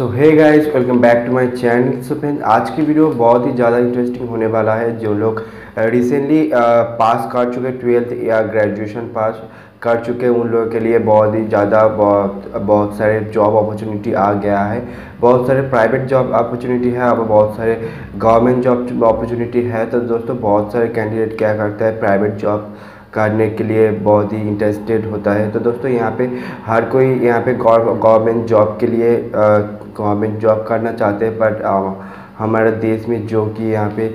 So hey guys welcome back to my channel. So friends आज की video बहुत ही ज़्यादा इंटरेस्टिंग होने वाला है। जो लोग रिसेंटली पास कर चुके ट्वेल्थ या ग्रेजुएशन पास कर चुके उन लोगों के लिए बहुत ही ज़्यादा बहुत सारे जॉब अपॉर्चुनिटी आ गया है। बहुत सारे प्राइवेट जॉब अपॉर्चुनिटी है, अब बहुत सारे गवर्नमेंट जॉब अपॉर्चुनिटी है। तो दोस्तों बहुत सारे कैंडिडेट क्या करता है, प्राइवेट जॉब करने के लिए बहुत ही इंटरेस्टेड होता है। तो दोस्तों यहाँ पे हर कोई यहाँ पे गवर्नमेंट जॉब के लिए गवर्नमेंट जॉब करना चाहते हैं, बट हमारे देश में जो कि यहाँ पे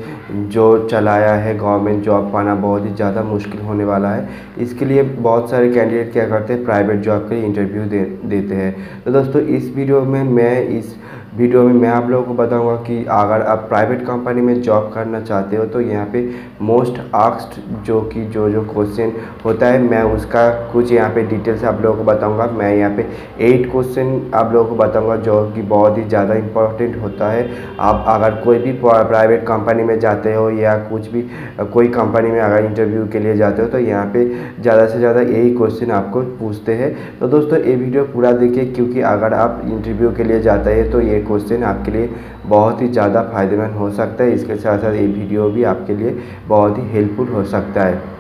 जो चलाया है गवर्नमेंट जॉब पाना बहुत ही ज़्यादा मुश्किल होने वाला है। इसके लिए बहुत सारे कैंडिडेट क्या करते हैं, प्राइवेट जॉब के लिए इंटरव्यू देते हैं। तो दोस्तों इस वीडियो में मैं आप लोगों को बताऊंगा कि अगर आप प्राइवेट कंपनी में जॉब करना चाहते हो तो यहाँ पे मोस्ट आस्क्ड जो क्वेश्चन होता है, मैं उसका कुछ यहाँ पे डिटेल्स आप लोगों को बताऊंगा। मैं यहाँ पे 8 क्वेश्चन आप लोगों को बताऊंगा जो कि बहुत ही ज़्यादा इम्पोर्टेंट होता है। आप अगर कोई भी प्राइवेट कंपनी में जाते हो या कुछ भी कोई कंपनी में अगर इंटरव्यू के लिए जाते हो तो यहाँ पर ज़्यादा से ज़्यादा यही क्वेश्चन आपको पूछते हैं। तो दोस्तों ये वीडियो पूरा देखिए, क्योंकि अगर आप इंटरव्यू के लिए जाते हैं तो ये क्वेश्चन आपके लिए बहुत ही ज़्यादा फायदेमंद हो सकता है। इसके साथ साथ ये वीडियो भी आपके लिए बहुत ही हेल्पफुल हो सकता है।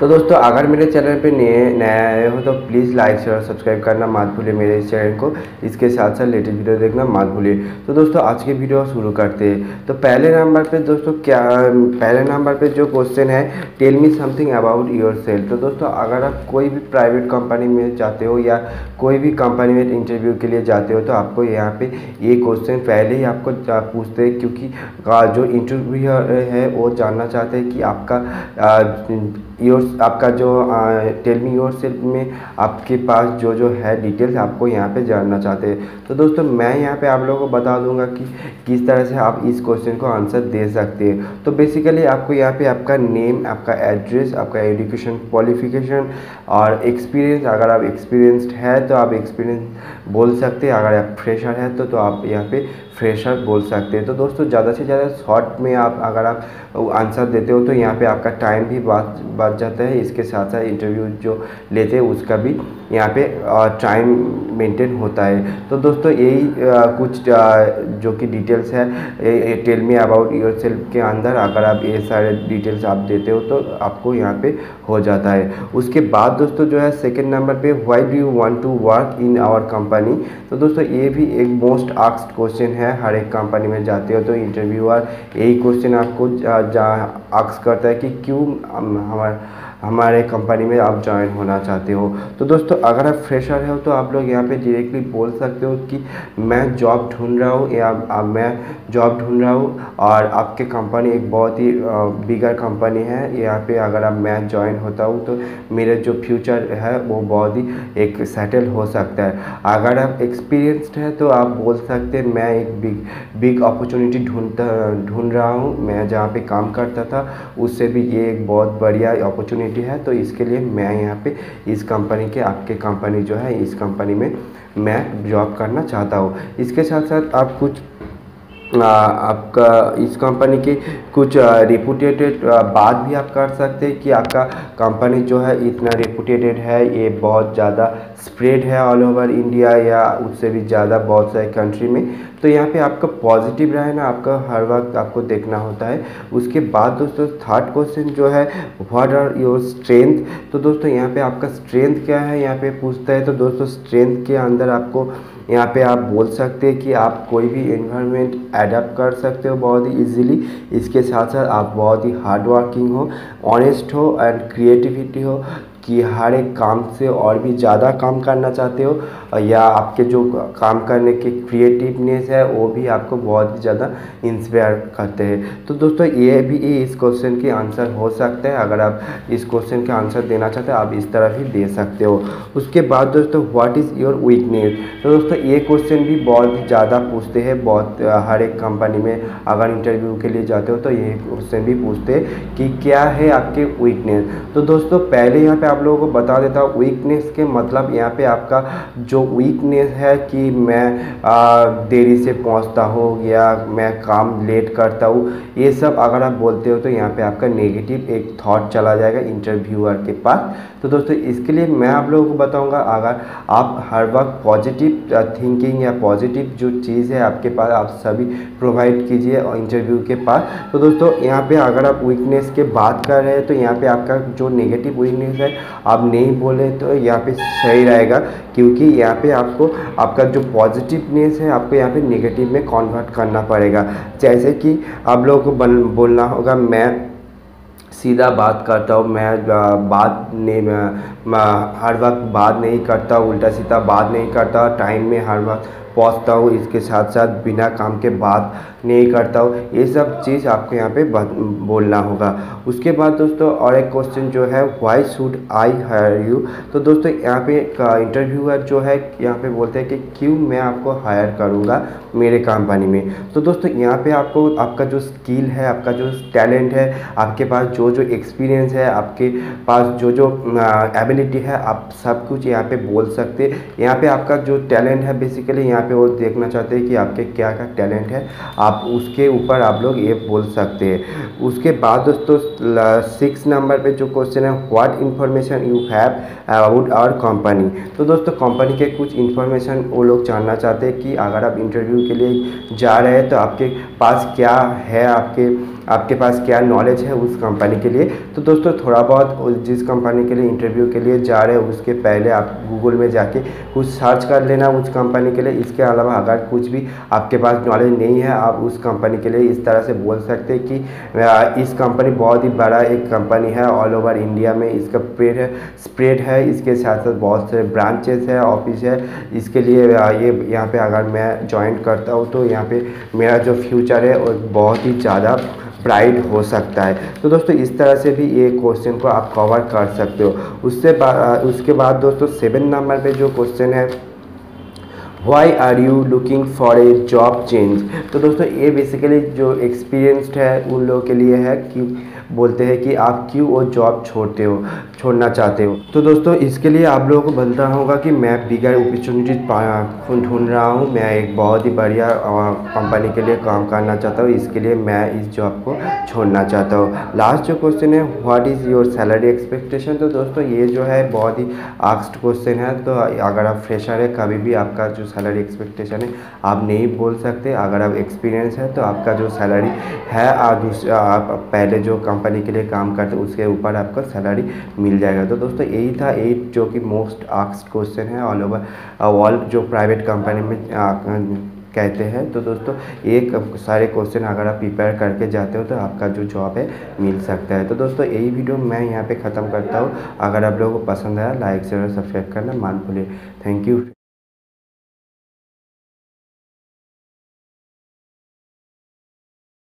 तो दोस्तों अगर मेरे चैनल पे नया आए हो तो प्लीज़ लाइक शेयर और सब्सक्राइब करना मत भूलिए मेरे इस चैनल को। इसके साथ साथ लेटेस्ट वीडियो देखना मत भूलिए। तो दोस्तों आज की वीडियो शुरू करते हैं। तो पहले नंबर पे जो क्वेश्चन है, tell me something about yourself. तो दोस्तों अगर आप कोई भी प्राइवेट कंपनी में जाते हो या कोई भी कंपनी में इंटरव्यू के लिए जाते हो तो आपको यहाँ पर ये क्वेश्चन पहले ही आपको पूछते हैं, क्योंकि जो इंटरव्यूअर है वो जानना चाहते हैं कि आपका जो टेल मी योर सेल्फ में आपके पास जो है डिटेल्स आपको यहाँ पे जानना चाहते हैं। तो दोस्तों मैं यहाँ पे आप लोगों को बता दूंगा कि किस तरह से आप इस क्वेश्चन को आंसर दे सकते हैं। तो बेसिकली आपको यहाँ पे आपका नेम, आपका एड्रेस, आपका एजुकेशन, क्वालिफिकेशन और एक्सपीरियंस। अगर आप एक्सपीरियंस्ड है तो आप एक्सपीरियंस बोल सकते हैं, अगर आप फ्रेशर है तो आप यहाँ पर फ्रेशर बोल सकते हैं। तो दोस्तों ज़्यादा से ज़्यादा शॉर्ट में आप अगर आप आंसर देते हो तो यहाँ पे आपका टाइम भी बच जाता है। इसके साथ साथ इंटरव्यू जो लेते हैं उसका भी यहाँ पे टाइम मेंटेन होता है। तो दोस्तों यही कुछ जो कि डिटेल्स है tell me about yourself के अंदर। अगर आप ये सारे डिटेल्स आप देते हो तो आपको यहाँ पे हो जाता है। उसके बाद दोस्तों जो है सेकेंड नंबर पर, why do you want to work in our company. तो दोस्तों ये भी एक मोस्ट आस्क्ड क्वेश्चन है। हर एक कंपनी में जाते हो तो इंटरव्यूअर यही क्वेश्चन आपको आस्क करता है कि क्यों हमारे कंपनी में आप ज्वाइन होना चाहते हो। तो दोस्तों अगर आप फ्रेशर हो तो आप लोग यहाँ पे डायरेक्टली बोल सकते हो कि मैं जॉब ढूंढ रहा हूँ या मैं जॉब ढूंढ रहा हूँ और आपके कंपनी एक बहुत ही बिगर कंपनी है, यहाँ पे अगर आप मैं ज्वाइन होता हूँ तो मेरा जो फ्यूचर है वो बहुत ही एक सेटल हो सकता है। अगर आप एक्सपीरियंस्ड है तो आप बोल सकते हैं मैं एक बिग अपॉर्चुनिटी ढूंढ रहा हूँ, मैं जहाँ पर काम करता था उससे भी ये एक बहुत बढ़िया अपॉर्चुनिटी है। तो इसके लिए मैं यहाँ पे इस कंपनी के आपके कंपनी जो है इस कंपनी में मैं जॉब करना चाहता हूँ। इसके साथ साथ आप कुछ आपका इस कंपनी के कुछ रेपुटेटेड बात भी आप कर सकते हैं कि आपका कंपनी जो है इतना रेपुटेटेड है, ये बहुत ज़्यादा स्प्रेड है ऑल ओवर इंडिया या उससे भी ज़्यादा बहुत सारे कंट्री में। तो यहाँ पे आपका पॉजिटिव रहना आपका हर वक्त आपको देखना होता है। उसके बाद दोस्तों थर्ड क्वेश्चन जो है, व्हाट आर योर स्ट्रेंथ। तो दोस्तों यहाँ पे आपका स्ट्रेंथ क्या है यहाँ पे पूछता है। तो दोस्तों स्ट्रेंथ के अंदर आपको यहाँ पे आप बोल सकते हैं कि आप कोई भी एनवायरनमेंट एडाप्ट कर सकते हो बहुत ही इजीली। इसके साथ साथ आप बहुत ही हार्ड वर्किंग हो, ऑनेस्ट हो एंड क्रिएटिविटी हो कि हर एक काम से और भी ज़्यादा काम करना चाहते हो या आपके जो काम करने के क्रिएटिवनेस है वो भी आपको बहुत ही ज़्यादा इंस्पायर करते हैं। तो दोस्तों ये भी इस क्वेश्चन के आंसर हो सकते हैं। अगर आप इस क्वेश्चन के आंसर देना चाहते हैं आप इस तरह भी दे सकते हो। उसके बाद दोस्तों व्हाट इज़ योर वीकनेस। तो दोस्तों ये क्वेश्चन भी बहुत ज़्यादा पूछते हैं, बहुत हर एक कंपनी में अगर इंटरव्यू के लिए जाते हो तो ये क्वेश्चन भी पूछते हैं कि क्या है आपके वीकनेस। तो दोस्तों पहले यहाँ पर आप लोगों को बता देता हूँ वीकनेस के मतलब यहाँ पे आपका जो वीकनेस है कि मैं देरी से पहुंचता हो या मैं काम लेट करता हूँ, ये सब अगर आप बोलते हो तो यहाँ पे आपका नेगेटिव एक थॉट चला जाएगा इंटरव्यूअर के पास। तो दोस्तों इसके लिए मैं आप लोगों को बताऊँगा, अगर आप हर वक्त पॉजिटिव थिंकिंग या पॉजिटिव जो चीज़ है आपके पास आप सभी प्रोवाइड कीजिए और इंटरव्यू के पास। तो दोस्तों यहाँ पे अगर आप वीकनेस के बात कर रहे हैं तो यहाँ पे आपका जो नेगेटिव वीकनेस है आप नहीं बोले तो यहाँ पे सही रहेगा, क्योंकि यहाँ पे आपको आपका जो पॉजिटिवनेस है आपको यहाँ पे नेगेटिव में कन्वर्ट करना पड़ेगा। जैसे कि आप लोगों को बोलना होगा मैं सीधा बात करता हूँ, मैं बात नहीं हर वक्त बात नहीं करता, उल्टा सीधा बात नहीं करता, टाइम में हर वक्त पहुँचता हूँ, इसके साथ साथ बिना काम के बात नहीं करता हूँ, ये सब चीज़ आपको यहाँ पे बोलना होगा। उसके बाद दोस्तों और एक क्वेश्चन जो है why should I hire you. तो दोस्तों यहाँ पे इंटरव्यूअर जो है यहाँ पे बोलते हैं कि क्यों मैं आपको हायर करूँगा मेरे कंपनी में। तो दोस्तों यहाँ पे आपको आपका जो स्किल है, आपका जो टैलेंट है, आपके पास जो जो एक्सपीरियंस है, आपके पास जो जो एबिलिटी है, आप सब कुछ यहाँ पे बोल सकते। यहाँ पे आपका जो टैलेंट है बेसिकली यहाँ पे वो देखना चाहते हैं कि आपके क्या क्या टैलेंट है, आप उसके ऊपर आप लोग ये बोल सकते हैं। उसके बाद दोस्तों 6 नंबर पे जो क्वेश्चन है what information you have about our company. तो दोस्तों कंपनी के कुछ इन्फॉर्मेशन वो लोग जानना चाहते हैं कि अगर आप इंटरव्यू के लिए जा रहे हैं तो आपके पास क्या है, आपके पास क्या नॉलेज है उस कंपनी के लिए। तो दोस्तों थोड़ा बहुत जिस कंपनी के लिए इंटरव्यू के लिए जा रहे हो उसके पहले आप गूगल में जाके कुछ सर्च कर लेना उस कंपनी के लिए। इसके अलावा अगर कुछ भी आपके पास नॉलेज नहीं है आप उस कंपनी के लिए इस तरह से बोल सकते हैं कि इस कंपनी बहुत ही बड़ा एक कंपनी है, ऑल ओवर इंडिया में इसका स्प्रेड है, इसके साथ साथ बहुत सारे ब्रांचेस है, ऑफिस है, इसके लिए ये यहाँ पर अगर मैं ज्वाइन करता हूँ तो यहाँ पर मेरा जो फ्यूचर है वो बहुत ही ज़्यादा प्राइड हो सकता है। तो दोस्तों इस तरह से भी ये क्वेश्चन को आप कवर कर सकते हो। उसके बाद दोस्तों 7 नंबर पे जो क्वेश्चन है Why are you looking for a job change? तो दोस्तों ये बेसिकली जो एक्सपीरियंस्ड है उन लोगों के लिए है कि बोलते हैं कि आप क्यों वो जॉब छोड़ना चाहते हो। तो दोस्तों इसके लिए आप लोगों को बोलना होगा कि मैं बिगर अपॉर्चुनिटी ढूंढ रहा हूँ, मैं एक बहुत ही बढ़िया कंपनी के लिए काम करना चाहता हूँ, इसके लिए मैं इस जॉब को छोड़ना चाहता हूँ। लास्ट जो क्वेश्चन है what is your salary expectation. तो दोस्तों ये जो है बहुत ही आस्क्ड क्वेश्चन है, तो अगर आप फ्रेशर है कभी भी आपका जो सैलरी एक्सपेक्टेशन है आप नहीं बोल सकते। अगर आप एक्सपीरियंस है तो आपका जो सैलरी है आप पहले जो कंपनी के लिए काम करते उसके ऊपर आपका सैलरी मिल जाएगा। तो दोस्तों यही था 8 जो कि मोस्ट आस्क्ड क्वेश्चन है ऑल ओवर वर्ल्ड जो प्राइवेट कंपनी में कहते हैं। तो दोस्तों एक सारे क्वेश्चन अगर आप प्रिपेयर करके जाते हो तो आपका जो जॉब है मिल सकता है। तो दोस्तों यही वीडियो मैं यहाँ पर ख़त्म करता हूँ। अगर आप लोगों को पसंद आया लाइक शेयर और सब्सक्राइब करना मत भूलिए। Thank you.